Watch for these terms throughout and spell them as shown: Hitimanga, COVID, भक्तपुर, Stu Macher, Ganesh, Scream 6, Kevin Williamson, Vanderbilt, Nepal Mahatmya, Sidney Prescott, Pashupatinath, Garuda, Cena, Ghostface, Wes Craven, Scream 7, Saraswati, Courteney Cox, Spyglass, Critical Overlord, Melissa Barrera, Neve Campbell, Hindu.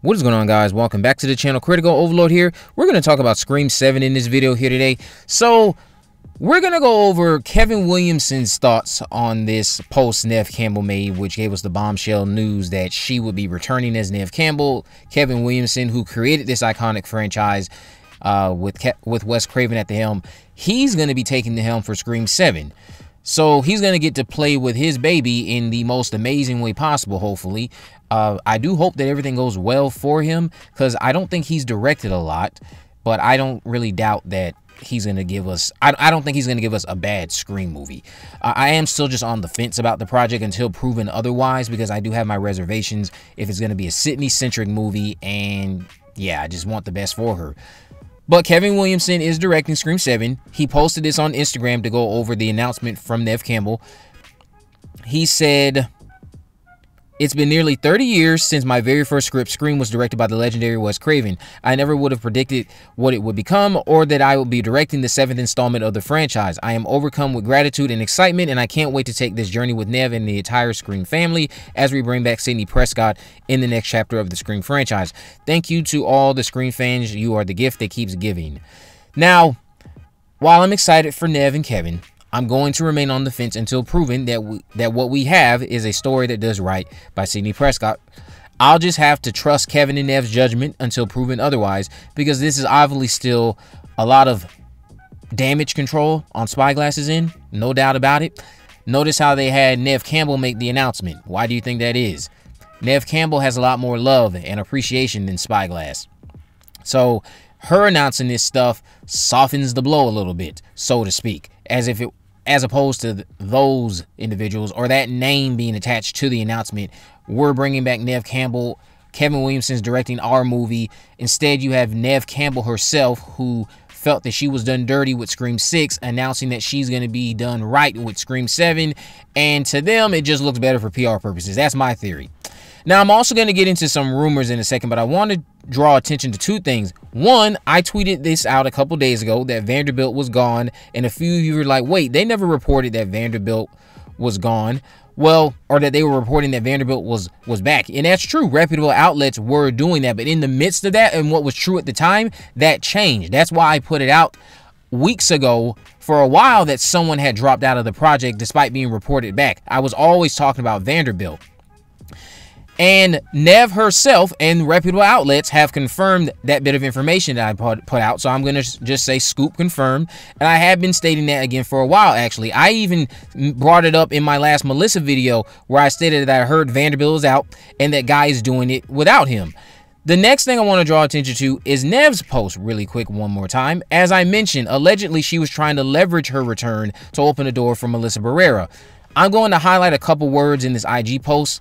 What is going on, guys? Welcome back to the channel. Critical Overlord here. We're going to talk about Scream 7 in this video here today. So we're going to go over Kevin Williamson's thoughts on this post Neve Campbell made, which gave us the bombshell news that she would be returning as Neve Campbell. Kevin Williamson, who created this iconic franchise with Wes Craven at the helm, he's going to be taking the helm for Scream 7. So he's going to get to play with his baby in the most amazing way possible, hopefully. I do hope that everything goes well for him, because I don't think he's directed a lot, but I don't really doubt that he's going to give us... I don't think he's going to give us a bad Scream movie. I am still just on the fence about the project until proven otherwise, because I do have my reservations if it's going to be a Sidney-centric movie, and yeah, I just want the best for her. But Kevin Williamson is directing Scream 7. He posted this on Instagram to go over the announcement from Neve Campbell. He said, "It's been nearly 30 years since my very first script, Scream, was directed by the legendary Wes Craven. I never would have predicted what it would become or that I would be directing the 7th installment of the franchise. I am overcome with gratitude and excitement, and I can't wait to take this journey with Neve and the entire Scream family as we bring back Sidney Prescott in the next chapter of the Scream franchise. Thank you to all the Scream fans. You are the gift that keeps giving." Now, while I'm excited for Neve and Kevin, I'm going to remain on the fence until proven that what we have is a story that does right by Sidney Prescott. I'll just have to trust Kevin and Neve's judgment until proven otherwise, because this is obviously still a lot of damage control on Spyglass's end, no doubt about it. Notice how they had Neve Campbell make the announcement. Why do you think that is? Neve Campbell has a lot more love and appreciation than Spyglass. So her announcing this stuff softens the blow a little bit, so to speak, as opposed to those individuals or that name being attached to the announcement. We're bringing back Neve Campbell. Kevin Williamson's directing our movie. Instead, you have Neve Campbell herself, who felt that she was done dirty with Scream 6, announcing that she's going to be done right with Scream 7. And to them, it just looks better for PR purposes. That's my theory. Now, I'm also going to get into some rumors in a second, but I want to draw attention to two things. One, I tweeted this out a couple days ago that Vanderbilt was gone, and a few of you were like, wait, they never reported that Vanderbilt was gone. Well, or that they were reporting that Vanderbilt was back. And that's true. Reputable outlets were doing that. But in the midst of that and what was true at the time, that changed. That's why I put it out weeks ago for a while that someone had dropped out of the project despite being reported back. I was always talking about Vanderbilt. And Neve herself and reputable outlets have confirmed that bit of information that I put out. So I'm going to just say scoop confirmed. And I have been stating that again for a while, actually. I even brought it up in my last Melissa video where I stated that I heard Vanderbilt is out and that guy is doing it without him. The next thing I want to draw attention to is Neve's post really quick one more time. As I mentioned, allegedly she was trying to leverage her return to open the door for Melissa Barrera. I'm going to highlight a couple words in this IG post.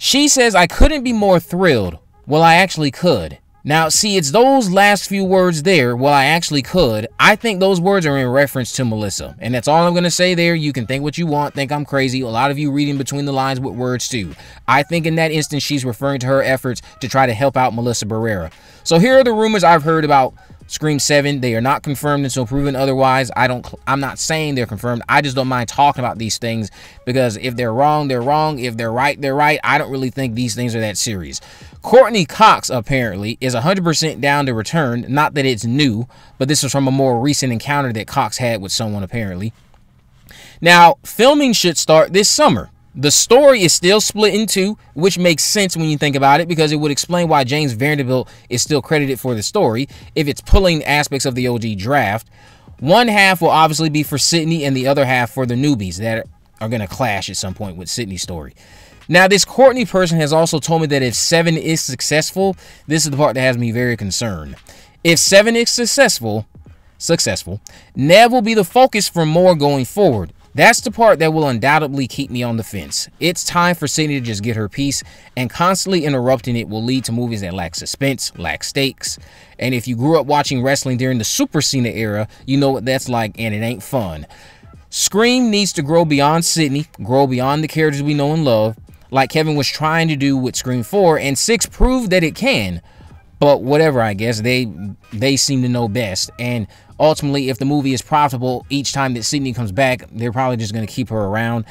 She says, "I couldn't be more thrilled. Well, I actually could." Now, see, it's those last few words there, "well, I actually could." I think those words are in reference to Melissa. And that's all I'm going to say there. You can think what you want, think I'm crazy. A lot of you reading between the lines with words too. I think in that instance, she's referring to her efforts to try to help out Melissa Barrera. So here are the rumors I've heard about Scream 7. They are not confirmed until proven otherwise. I'm not saying they're confirmed. I just don't mind talking about these things, because if they're wrong, they're wrong. If they're right, they're right. I don't really think these things are that serious. Courteney Cox apparently is 100% down to return. Not that it's new, but this was from a more recent encounter that Cox had with someone apparently. Now, filming should start this summer. The story is still split in two, which makes sense when you think about it, because it would explain why James Vanderbilt is still credited for the story if it's pulling aspects of the OG draft. One half will obviously be for Sidney and the other half for the newbies that are going to clash at some point with Sidney's story. Now, this Courteney person has also told me that if 7 is successful, this is the part that has me very concerned. If 7 is successful, Neve will be the focus for more going forward. That's the part that will undoubtedly keep me on the fence. It's time for Sidney to just get her piece, and constantly interrupting it will lead to movies that lack suspense, lack stakes. And if you grew up watching wrestling during the Super Cena era, you know what that's like, and it ain't fun. Scream needs to grow beyond Sidney, grow beyond the characters we know and love, like Kevin was trying to do with Scream 4, and 6 proved that it can. But whatever, I guess, they seem to know best. And ultimately, if the movie is profitable each time that Sidney comes back, they're probably just going to keep her around.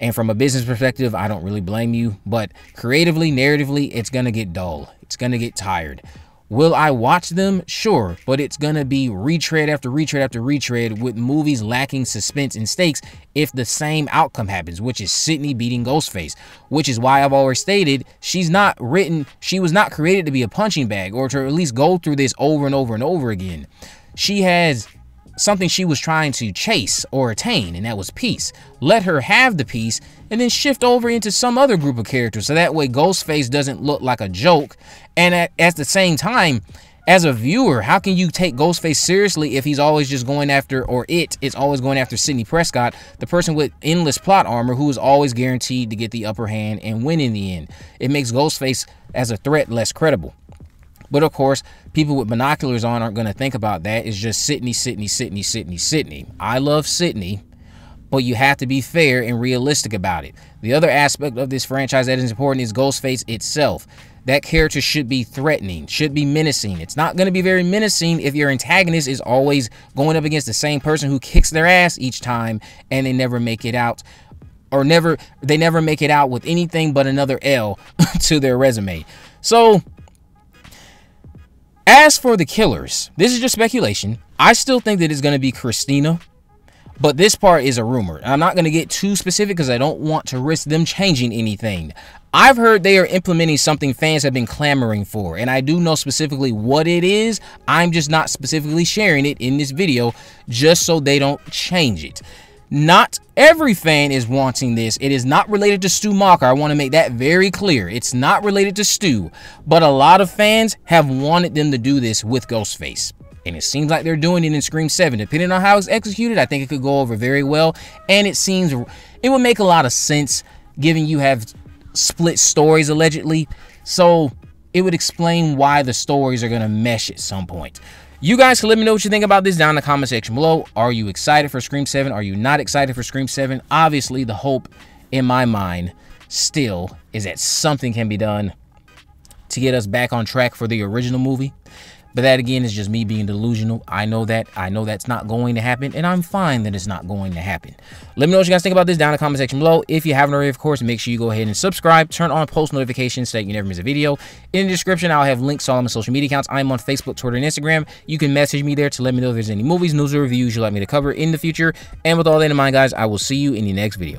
And from a business perspective, I don't really blame you. But creatively, narratively, it's going to get dull. It's going to get tired. Will I watch them? Sure, but it's going to be retread after retread after retread with movies lacking suspense and stakes if the same outcome happens, which is Sidney beating Ghostface, which is why I've always stated she's not written, she was not created to be a punching bag or to at least go through this over and over and over again. She has something she was trying to chase or attain, and that was peace. Let her have the peace and then shift over into some other group of characters, so that way Ghostface doesn't look like a joke. And at the same time, as a viewer, how can you take Ghostface seriously if he's always just going after, or it's always going after Sidney Prescott, the person with endless plot armor who is always guaranteed to get the upper hand and win in the end? It makes Ghostface as a threat less credible. But of course, people with binoculars on aren't going to think about that. It's just Sidney, Sidney, Sidney, Sidney, Sidney. I love Sidney, but you have to be fair and realistic about it. The other aspect of this franchise that is important is Ghostface itself. That character should be threatening, should be menacing. It's not going to be very menacing if your antagonist is always going up against the same person who kicks their ass each time and they never make it out. Or they never make it out with anything but another L to their resume. So as for the killers, this is just speculation. I still think that it's going to be Christina, but this part is a rumor. I'm not going to get too specific because I don't want to risk them changing anything. I've heard they are implementing something fans have been clamoring for, and I do know specifically what it is. I'm just not specifically sharing it in this video just so they don't change it. Not every fan is wanting this. It is not related to Stu Macher. I want to make that very clear. It's not related to Stu, but a lot of fans have wanted them to do this with Ghostface. And it seems like they're doing it in Scream 7. Depending on how it's executed, I think it could go over very well. And it seems it would make a lot of sense given you have split stories allegedly. So it would explain why the stories are going to mesh at some point. You guys can let me know what you think about this down in the comment section below. Are you excited for Scream 7? Are you not excited for Scream 7? Obviously, the hope in my mind still is that something can be done to get us back on track for the original movie. But that, again, is just me being delusional. I know that. I know that's not going to happen, and I'm fine that it's not going to happen. Let me know what you guys think about this down in the comment section below. If you haven't already, of course, make sure you go ahead and subscribe. Turn on post notifications so that you never miss a video. In the description, I'll have links to all my social media accounts. I'm on Facebook, Twitter, and Instagram. You can message me there to let me know if there's any movies, news, or reviews you'd like me to cover in the future. And with all that in mind, guys, I will see you in the next video.